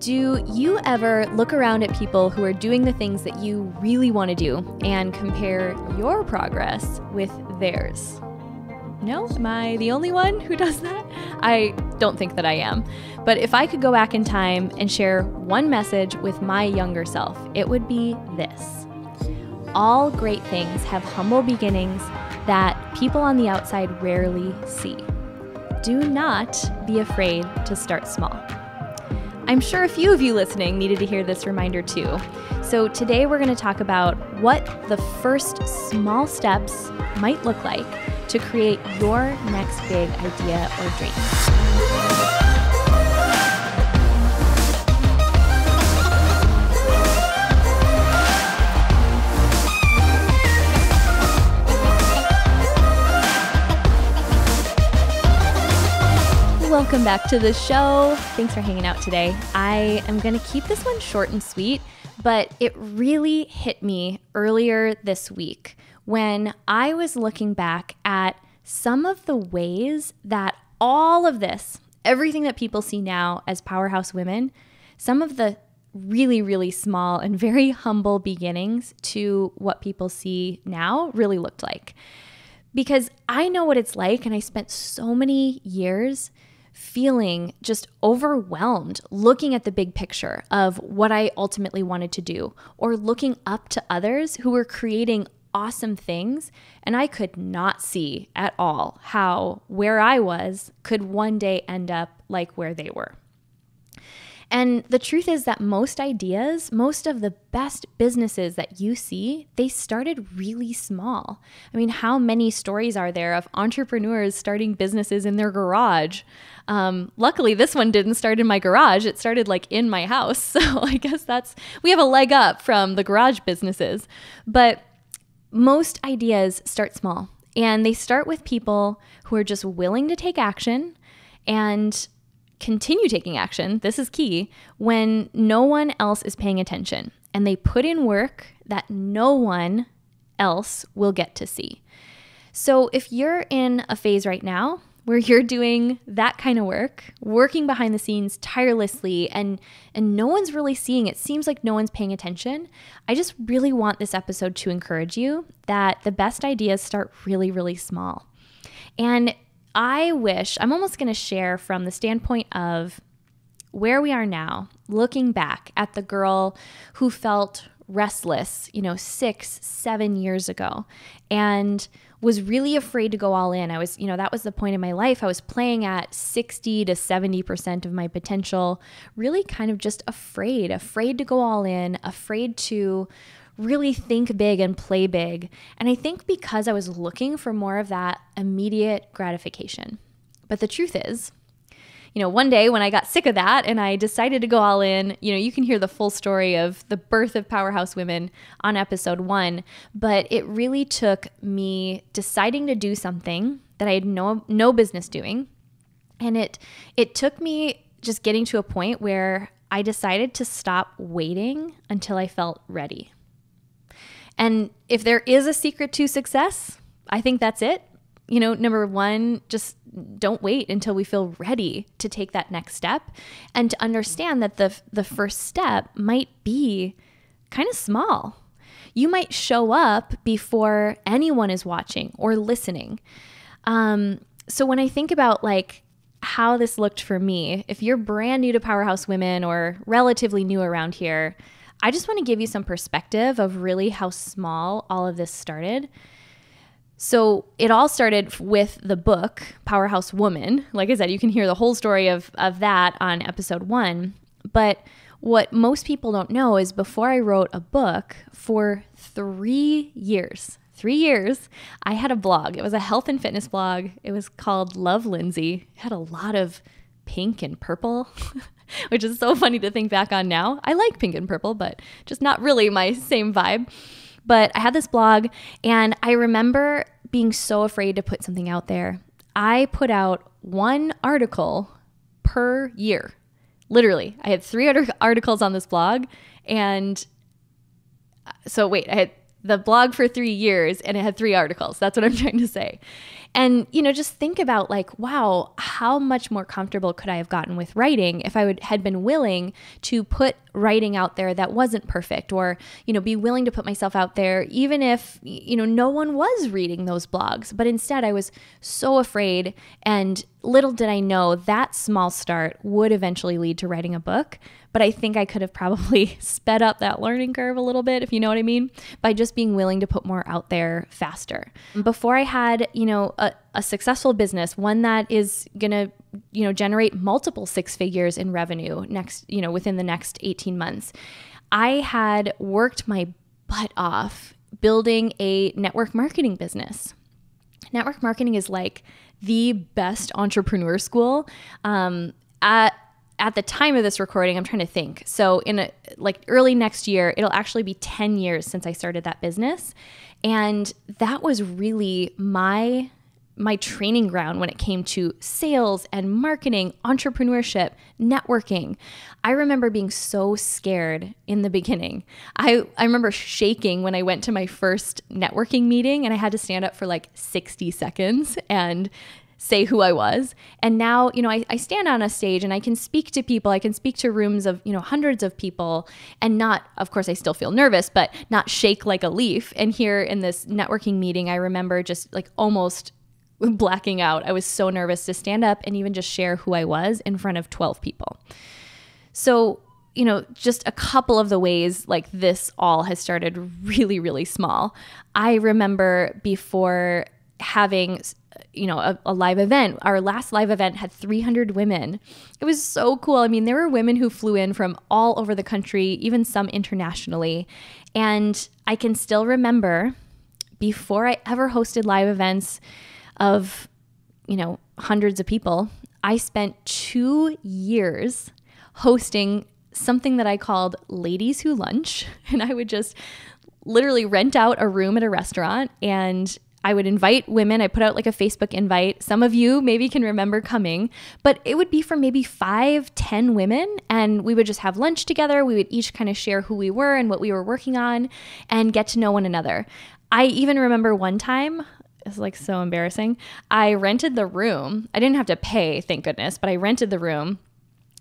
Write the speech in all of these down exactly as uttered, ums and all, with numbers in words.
Do you ever look around at people who are doing the things that you really want to do and compare your progress with theirs? No? Am I the only one who does that? I don't think that I am. But if I could go back in time and share one message with my younger self, it would be this. All great things have humble beginnings that people on the outside rarely see. Do not be afraid to start small. I'm sure a few of you listening needed to hear this reminder too. So today we're going to talk about what the first small steps might look like to create your next big idea or dream. Welcome back to the show. Thanks for hanging out today. I am going to keep this one short and sweet, but it really hit me earlier this week when I was looking back at some of the ways that all of this, everything that people see now as Powerhouse Women, some of the really, really small and very humble beginnings to what people see now really looked like. Because I know what it's like, and I spent so many years feeling just overwhelmed looking at the big picture of what I ultimately wanted to do, or looking up to others who were creating awesome things, and I could not see at all how where I was could one day end up like where they were. And the truth is that most ideas, most of the best businesses that you see, they started really small. I mean, how many stories are there of entrepreneurs starting businesses in their garage? Um, luckily, this one didn't start in my garage. It started like in my house. So I guess that's, we have a leg up from the garage businesses. But most ideas start small, and they start with people who are just willing to take action and continue taking action. This is key when no one else is paying attention, and they put in work that no one else will get to see. So if you're in a phase right now where you're doing that kind of work, working behind the scenes tirelessly, and and no one's really seeing it, seems like no one's paying attention, I just really want this episode to encourage you that the best ideas start really, really small. And I wish, I'm almost going to share from the standpoint of where we are now, looking back at the girl who felt restless, you know, six, seven years ago, and was really afraid to go all in. I was, you know, that was the point in my life. I was playing at sixty to seventy percent of my potential, really kind of just afraid, afraid to go all in, afraid to really think big and play big. And I think because I was looking for more of that immediate gratification. But the truth is, you know, one day when I got sick of that and I decided to go all in, you know, you can hear the full story of the birth of Powerhouse Women on episode one, but it really took me deciding to do something that I had no no business doing. And it it took me just getting to a point where I decided to stop waiting until I felt ready. And if there is a secret to success, I think that's it. You know, number one, just don't wait until we feel ready to take that next step, and to understand that the, the first step might be kind of small. You might show up before anyone is watching or listening. Um, so when I think about like how this looked for me, if you're brand new to Powerhouse Women or relatively new around here, I just want to give you some perspective of really how small all of this started. So it all started with the book, Powerhouse Woman. Like I said, you can hear the whole story of, of that on episode one. But what most people don't know is before I wrote a book for three years, three years, I had a blog. It was a health and fitness blog. It was called Love Lindsay. It had a lot of pink and purple, which is so funny to think back on now. I like pink and purple, but just not really my same vibe. But I had this blog, and I remember being so afraid to put something out there. I put out one article per year. Literally, I had three articles on this blog. And so wait, I had the blog for three years and it had three articles. That's what I'm trying to say. And, you know, just think about like, wow, how much more comfortable could I have gotten with writing if I would had been willing to put writing out there that wasn't perfect, or, you know, be willing to put myself out there, even if, you know, no one was reading those blogs. But instead I was so afraid, and little did I know that small start would eventually lead to writing a book. But I think I could have probably sped up that learning curve a little bit, if you know what I mean, by just being willing to put more out there faster. Before I had, you know, a, a successful business, one that is going to, you know, generate multiple six figures in revenue next, you know, within the next eighteen months, I had worked my butt off building a network marketing business. Network marketing is like the best entrepreneur school. Um, at, at the time of this recording, I'm trying to think. So in a, like early next year, it'll actually be ten years since I started that business. And that was really my, my training ground when it came to sales and marketing, entrepreneurship, networking. I remember being so scared in the beginning. I, I remember shaking when I went to my first networking meeting and I had to stand up for like sixty seconds and say who I was. And now, you know, I, I stand on a stage and I can speak to people. I can speak to rooms of, you know, hundreds of people, and not, of course, I still feel nervous, but not shake like a leaf. And here in this networking meeting, I remember just like almost blacking out. I was so nervous to stand up and even just share who I was in front of twelve people. So, you know, just a couple of the ways like this all has started really, really small. I remember before having, you know, a, a live event. Our last live event had three hundred women. It was so cool. I mean, there were women who flew in from all over the country, even some internationally. And I can still remember before I ever hosted live events of, you know, hundreds of people, I spent two years hosting something that I called Ladies Who Lunch. And I would just literally rent out a room at a restaurant, and I would invite women. I put out like a Facebook invite. Some of you maybe can remember coming, but it would be for maybe five, ten women. And we would just have lunch together. We would each kind of share who we were and what we were working on and get to know one another. I even remember one time, it's like so embarrassing, I rented the room. I didn't have to pay, thank goodness, but I rented the room.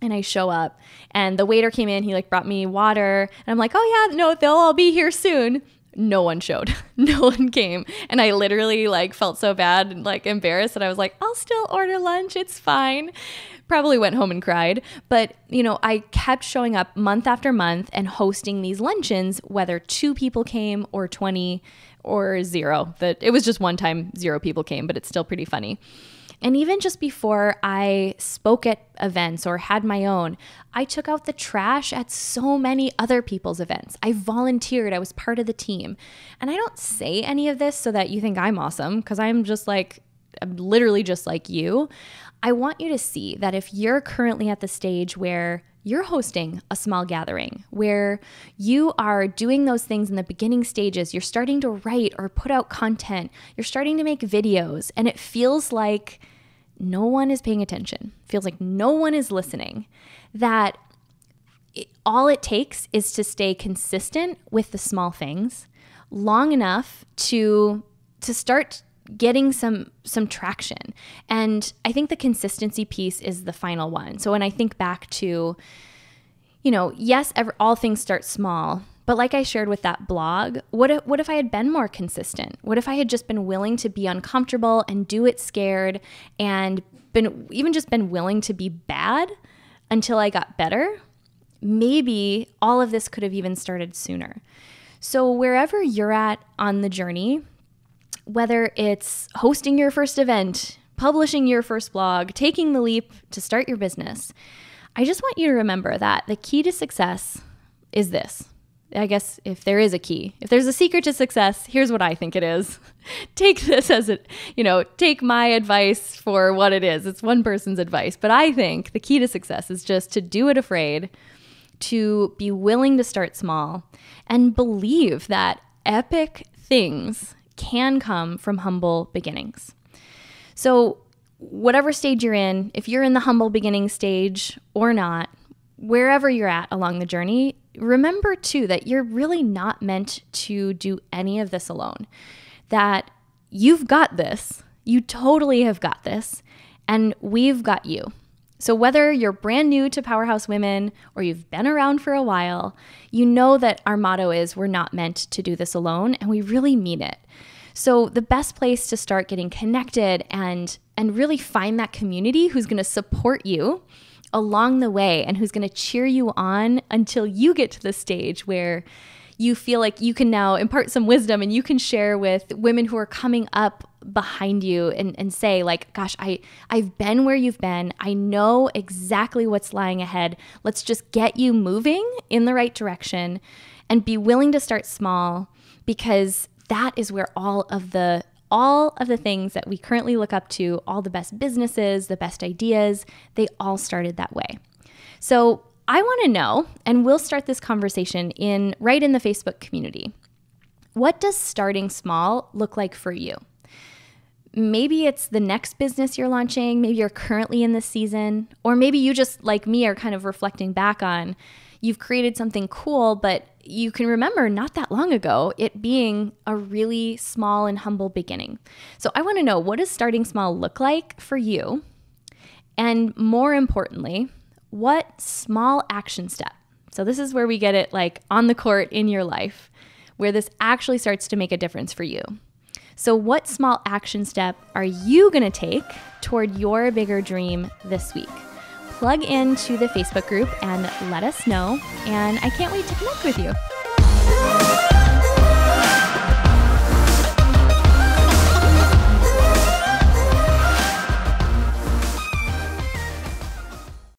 And I show up and the waiter came in, he like brought me water, and I'm like, oh yeah, no, they'll all be here soon. No one showed, no one came. And I literally like felt so bad and like embarrassed that I was like, I'll still order lunch, it's fine. Probably went home and cried. But, you know, I kept showing up month after month and hosting these luncheons, whether two people came or twenty or zero. That it was just one time zero people came, but it's still pretty funny. And even just before I spoke at events or had my own, I took out the trash at so many other people's events. I volunteered. I was part of the team. And I don't say any of this so that you think I'm awesome, because I'm just like, I'm literally just like you. I want you to see that if you're currently at the stage where you're hosting a small gathering, where you are doing those things in the beginning stages, you're starting to write or put out content, you're starting to make videos, and it feels like no one is paying attention, feels like no one is listening, that it, all it takes is to stay consistent with the small things long enough to, to start getting some some traction. And I think the consistency piece is the final one. So when I think back to, you know, yes, every, all things start small, but like I shared with that blog, what if, what if I had been more consistent? What if I had just been willing to be uncomfortable and do it scared, and been even just been willing to be bad until I got better? Maybe all of this could have even started sooner. So wherever you're at on the journey, whether it's hosting your first event, publishing your first blog, taking the leap to start your business, I just want you to remember that the key to success is this. I guess if there is a key, if there's a secret to success, here's what I think it is. Take this as a, you know, take my advice for what it is. It's one person's advice, but I think the key to success is just to do it afraid, to be willing to start small, and believe that epic things can come from humble beginnings. So whatever stage you're in, if you're in the humble beginning stage or not, wherever you're at along the journey, remember too that you're really not meant to do any of this alone, that you've got this. You totally have got this, and we've got you. So whether you're brand new to Powerhouse Women or you've been around for a while, you know that our motto is we're not meant to do this alone, and we really mean it. So the best place to start getting connected and, and really find that community who's going to support you along the way and who's going to cheer you on until you get to the stage where you feel like you can now impart some wisdom and you can share with women who are coming up behind you and, and say like, gosh, I, I've been where you've been. I know exactly what's lying ahead. Let's just get you moving in the right direction and be willing to start small, because that is where all of the all of the things that we currently look up to, all the best businesses, the best ideas, they all started that way. So I want to know, and we'll start this conversation in right in the Facebook community. What does starting small look like for you? Maybe it's the next business you're launching, maybe you're currently in this season, or maybe you just, like me, are kind of reflecting back on you've created something cool, but you can remember not that long ago it being a really small and humble beginning. So I want to know, what does starting small look like for you? And more importantly, what small action step? So this is where we get it like on the court in your life, where this actually starts to make a difference for you. So what small action step are you going to take toward your bigger dream this week? Plug into the Facebook group and let us know. And I can't wait to connect with you.